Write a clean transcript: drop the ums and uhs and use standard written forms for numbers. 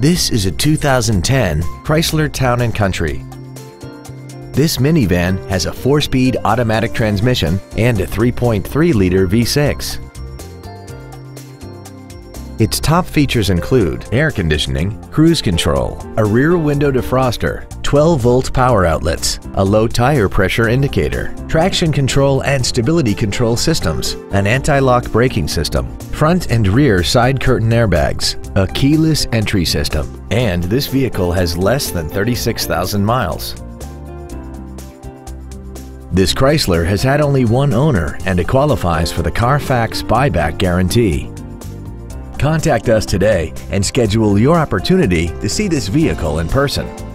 This is a 2010 Chrysler Town & Country. This minivan has a 4-speed automatic transmission and a 3.3-liter V6. Its top features include air conditioning, cruise control, a rear window defroster, 12-volt power outlets, a low tire pressure indicator, traction control and stability control systems, an anti-lock braking system, front and rear side curtain airbags, a keyless entry system, and this vehicle has less than 36,000 miles. This Chrysler has had only one owner and it qualifies for the Carfax buyback guarantee. Contact us today and schedule your opportunity to see this vehicle in person.